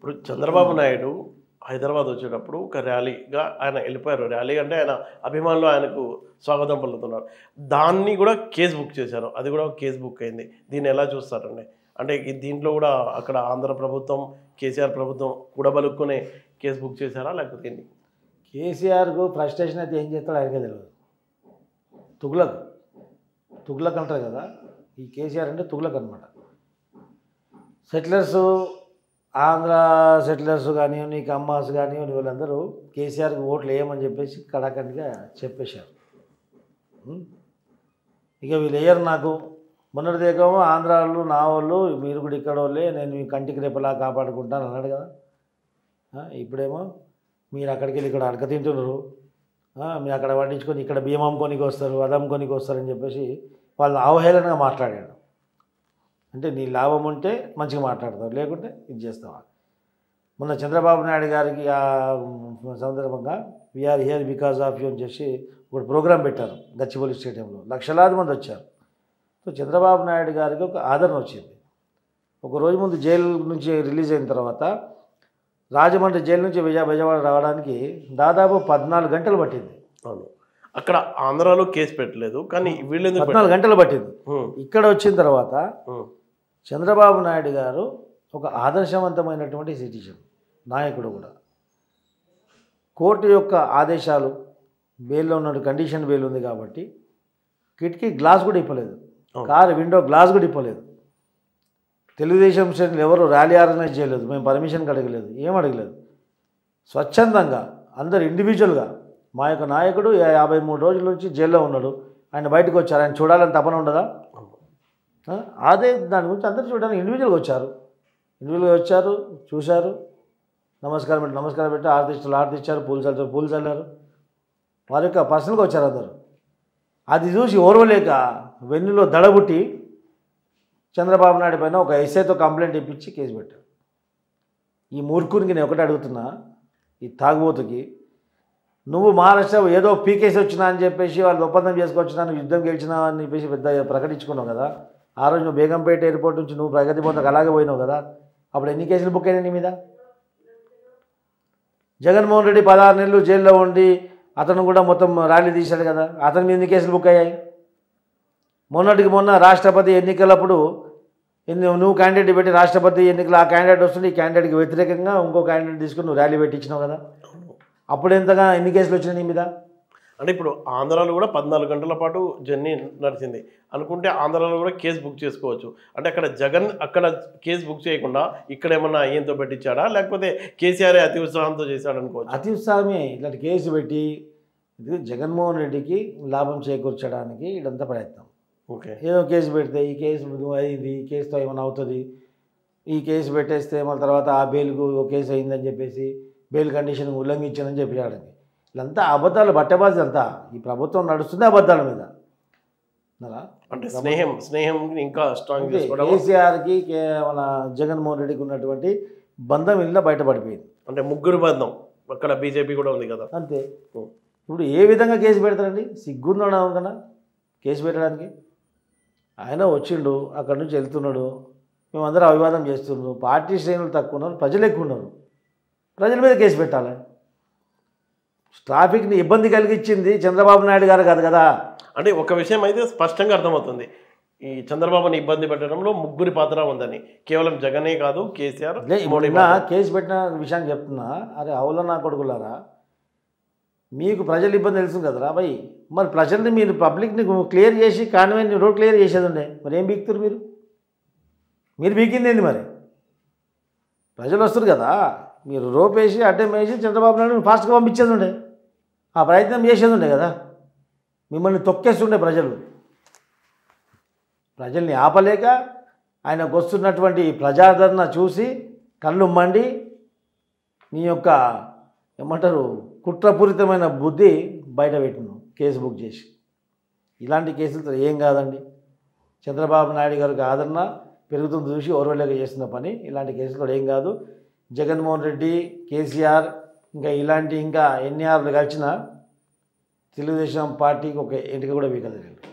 ఇప్పుడు చంద్రబాబు నాయుడు హైదరాబాద్ వచ్చేటప్పుడు ఒక ర్యాలీగా ఆయన వెళ్ళిపోయారు. ర్యాలీ అంటే ఆయన అభిమానులు ఆయనకు స్వాగతం పలుకుతున్నారు. దాన్ని కూడా కేసు బుక్ చేశారు, అది కూడా ఒక కేసు బుక్ అయింది. దీన్ని ఎలా చూస్తారండి? అంటే దీంట్లో కూడా అక్కడ ఆంధ్ర ప్రభుత్వం కేసీఆర్ ప్రభుత్వం కూడా బలుక్కునే కేసు బుక్ చేశారా లేకపోతే ఏంటి? కేసీఆర్కు ఫ్రస్ట్రేషన్ అయితే ఏం చేస్తాడో ఆయనకే తెలియదు. తుగ్లక్ అంటారు కదా, ఈ కేసీఆర్ అంటే తుగ్లక్ అనమాట. సెటిలర్స్ ఆంధ్ర సెటిలర్స్ కానివ్వండి, కమ్మాస్ కానివ్వండి, వీళ్ళందరూ కేసీఆర్కి ఓట్లు వేయమని చెప్పేసి కడాఖండిగా చెప్పేశారు. ఇక వీళ్ళు వేయరు. నాకు మొన్నటిదేకేమో ఆంధ్ర వాళ్ళు నా వాళ్ళు మీరు కూడా ఇక్కడ వాళ్ళే, నేను మీ కంటికి రేపలా కాపాడుకుంటాను అన్నాడు కదా. ఇప్పుడేమో మీరు అక్కడికి వెళ్ళి ఇక్కడ అడక తింటున్నారు, మీరు అక్కడ పండించుకొని ఇక్కడ బియ్యం అమ్ముకోనికి వస్తారు, అది అమ్ముకోనికి వస్తారని చెప్పేసి వాళ్ళు అవహేళనగా మాట్లాడాడు. అంటే నీ లాభం ఉంటే మంచిగా మాట్లాడతావు, లేకుంటే ఇది చేస్తావా? మొన్న చంద్రబాబు నాయుడు గారికి ఆ సందర్భంగా we are here because of you అని చేసి ఒక ప్రోగ్రాం పెట్టారు గచ్చిబౌలి స్టేడియంలో. లక్షలాది మంది వచ్చారు. సో చంద్రబాబు నాయుడు గారికి ఒక ఆదరణ వచ్చింది. ఒక రోజు ముందు జైలు నుంచి రిలీజ్ అయిన తర్వాత రాజమండ్రి జైలు నుంచి విజయవాడ రావడానికి దాదాపు 14 గంటలు పట్టింది. అవును, అక్కడ ఆంధ్రాలో కేసు పెట్టలేదు కానీ వీళ్ళు 14 గంటలు పట్టింది. ఇక్కడ వచ్చిన తర్వాత చంద్రబాబు నాయుడు గారు ఒక ఆదర్శవంతమైనటువంటి సిటిజన్, నాయకుడు కూడా. కోర్టు యొక్క ఆదేశాలు, బెయిల్లో ఉన్న కండిషన్ బెయిల్ ఉంది కాబట్టి కిటికీ గ్లాస్ కూడా ఇప్పలేదు, కారు విండో గ్లాస్ కూడా ఇప్పలేదు. తెలుగుదేశం శ్రేణులు ఎవరు ర్యాలీ ఆర్గనైజ్ చేయలేదు, మేము పర్మిషన్కి అడగలేదు, ఏం అడగలేదు. స్వచ్ఛందంగా అందరు ఇండివిజువల్గా మా యొక్క నాయకుడు 53 రోజుల నుంచి జైల్లో ఉన్నాడు, ఆయన బయటకు వచ్చారు, ఆయన చూడాలని తపన ఉండదా? అదే దాని గురించి అందరూ చూడడానికి ఇండివిజువల్గా వచ్చారు, చూశారు, నమస్కారం పెట్టి ఆర్టిస్టులు ఆర్టిచ్చారు, పూలు చల్లారు, వారి యొక్క పర్సనల్గా వచ్చారు అందరు. అది చూసి ఓర్వలేక వెన్నులో దడబుట్టి చంద్రబాబు నాయుడు పైన ఒక ఎస్ఐతో కంప్లైంట్ ఇప్పించి కేసు పెట్టాడు. ఈ మూర్ఖునికి నేను ఒకటి అడుగుతున్నా, ఈ తాగుబోతుకి, నువ్వు మహారాష్ట్ర ఏదో పీకేసి వచ్చినా అని చెప్పేసి వాళ్ళు ఒప్పందం చేసుకొచ్చినా, నువ్వు యుద్ధం గెలిచినావు అని చెప్పేసి పెద్ద ప్రకటించుకున్నావు కదా. ఆ రోజు నువ్వు బేగంపేట ఎయిర్పోర్ట్ నుంచి నువ్వు ప్రగతి భవన్కి అలాగే పోయినావు కదా. అప్పుడు ఎన్ని కేసులు బుక్ అయినాయి నీ మీద? జగన్మోహన్ రెడ్డి 16 నెలలు జైల్లో ఉండి అతను కూడా మొత్తం ర్యాలీ తీశాడు కదా, అతని మీద ఎన్ని కేసులు బుక్ అయ్యాయి? మొన్న రాష్ట్రపతి ఎన్నికలప్పుడు నువ్వు క్యాండిడేట్ పెట్టి రాష్ట్రపతి ఎన్నికలు ఆ క్యాండిడేట్ వస్తుంది, ఈ క్యాండిడేట్కి వ్యతిరేకంగా ఇంకో క్యాండిడేట్ తీసుకుని నువ్వు ర్యాలీ పెట్టించినావు కదా. అప్పుడు ఎంతగా ఎన్ని కేసులు వచ్చినాయి నీ మీద? అంటే ఇప్పుడు ఆంధ్రాలో కూడా 14 గంటల పాటు జర్నీ నడిచింది అనుకుంటే ఆంధ్రాలో కూడా కేసు బుక్ చేసుకోవచ్చు. అంటే అక్కడ జగన్ అక్కడ కేసు బుక్ చేయకుండా ఇక్కడ ఏమన్నా అయ్యంతో పెట్టించాడా లేకపోతే కేసీఆర్ అతి ఉత్సాహంతో చేశాడు అనుకోవచ్చు? అతి ఉత్సాహమే. ఇలాంటి కేసు పెట్టి ఇది జగన్మోహన్ రెడ్డికి లాభం చేకూర్చడానికి ఇదంతా ప్రయత్నం. ఓకే, ఏదో కేసు పెడితే ఈ కేసు ఇది ఈ కేసుతో ఏమైనా అవుతుంది, ఈ కేసు పెట్టేస్తే మళ్ళీ తర్వాత ఆ బెయిల్కు ఓ కేసు అయిందని చెప్పేసి బెయిల్ కండిషన్ ఉల్లంఘించానని చెప్పాడండి. వీళ్ళంతా అబద్ధాలు, బట్టబాజీ. అంతా ఈ ప్రభుత్వం నడుస్తుంది అబద్ధాల మీద. అంటే స్నేహం ఇంకా స్ట్రాంగ్ కేసీఆర్కి మన జగన్మోహన్ రెడ్డికి ఉన్నటువంటి బంధం ఇలా బయటపడిపోయింది. అంటే ముగ్గురు బంధం, అక్కడ బీజేపీ కూడా ఉంది కదా. అంతే. ఇప్పుడు ఏ విధంగా కేసు పెడతారండి? సిగ్గున్నాడు కదా కేసు పెట్టడానికి. ఆయన వచ్చిండు, అక్కడి నుంచి వెళ్తున్నాడు, మేమందరూ అభివాదం చేస్తున్నాడు, పార్టీ శ్రేణులు తక్కువ ఉన్నారు, ప్రజలు ఎక్కువ ఉన్నారు, ప్రజల మీద కేసు పెట్టాలి. ట్రాఫిక్ని ఇబ్బంది కలిగించింది చంద్రబాబు నాయుడు గారు కాదు కదా. అంటే ఒక విషయం అయితే స్పష్టంగా అర్థమవుతుంది, ఈ చంద్రబాబుని ఇబ్బంది పెట్టడంలో ముగ్గురి పాత్ర ఉందని. కేవలం జగనే కాదు, కేసీఆర్ కేసు పెట్టిన విషయాన్ని చెప్తున్నా. అరే అవుల నా కొడుకులారా, మీకు ప్రజలు ఇబ్బంది తెలుసు కదరా భయ్. మరి ప్రజల్ని మీరు పబ్లిక్ని క్లియర్ చేసి కాన్వెంట్ రోడ్ క్లియర్ చేసేది ఉండే, మరి ఏం బీకుతారు? మీరు బీకింది ఏంది? మరి ప్రజలు వస్తారు కదా, మీరు రోపేసి అడ్డం వేసి చంద్రబాబు నాయుడు ఫాస్ట్గా పంపించేది ఉండే, ఆ ప్రయత్నం చేసేది ఉండే కదా. మిమ్మల్ని తొక్కేస్తుండే ప్రజలు. ప్రజల్ని ఆపలేక ఆయనకు వస్తున్నటువంటి ప్రజాదరణ చూసి కళ్ళు మండి నీ యొక్క ఏమంటారు కుట్రపూరితమైన బుద్ధి బయట పెట్టినాం కేసు బుక్ చేసి. ఇలాంటి కేసులతో ఏం కాదండి. చంద్రబాబు నాయుడు గారికి ఆదరణ పెరుగుతుంది చూసి ఓర్వలేక చేస్తున్న పని. ఇలాంటి కేసులతో ఏం కాదు. జగన్మోహన్ రెడ్డి, కేసీఆర్ ఇంకా ఇలాంటి ఇంకా ఎన్ఆర్లు కలిసిన తెలుగుదేశం పార్టీకి ఒక ఎంటిక కూడా వీకలేదు.